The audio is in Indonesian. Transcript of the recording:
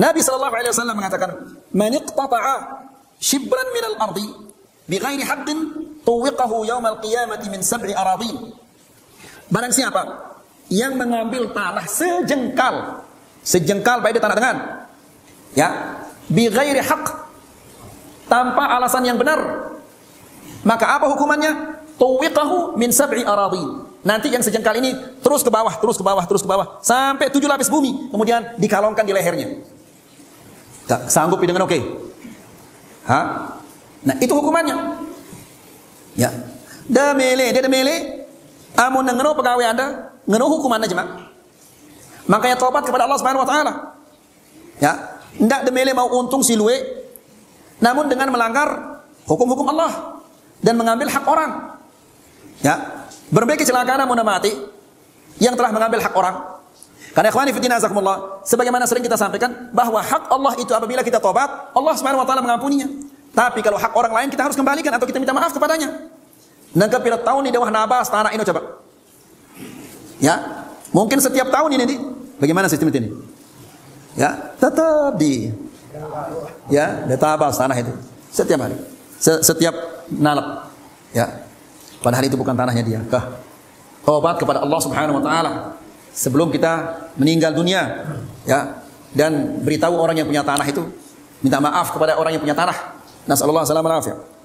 Nabi sallallahu alaihi wasallam mengatakan, "Man iqtata'a shibran min al-ardi bighairi haqqin tuwiqahu yawm al-qiyamati min sab'i aradin." Barang siapa yang mengambil tanah sejengkal baik di tanah tangan, ya, bighairi haqq, tanpa alasan yang benar, maka apa hukumannya? Tuwiqahu min sab'i aradin. Nanti yang sejengkal ini terus ke bawah, terus ke bawah, terus ke bawah, sampai 7 lapis bumi, kemudian dikalongkan di lehernya. Tak sanggup dengan oke. Ha? Nah, itu hukumannya. Ya. Dia demele. Amun ngeno pegawai Anda, ngeno hukumannya jemaah. Makanya taubat kepada Allah Subhanahu wa Ta'ala. Ya, ndak demele mau untung si luwe, namun dengan melanggar hukum-hukum Allah dan mengambil hak orang. Ya. Berbagai kecelakaan namun mati yang telah mengambil hak orang. Karena ikhwani fi din azakumullah, sebagaimana sering kita sampaikan bahwa hak Allah itu apabila kita tobat, Allah Subhanahu wa Ta'ala mengampuninya. Tapi kalau hak orang lain kita harus kembalikan atau kita minta maaf kepadanya. Nangka pira tahun di dawah nabas tanah ini coba. Ya, mungkin setiap tahun ini nanti bagaimana sistem ini? Ya, tetap di ya, ditabas tanah itu setiap hari. Setiap nalap. Ya. Padahal itu bukan tanahnya dia. Taubat kepada Allah Subhanahu wa Ta'ala sebelum kita meninggal dunia, ya, dan beritahu orang yang punya tanah itu, minta maaf kepada orang yang punya tanah. Nas sallallahu alaihi wasallam.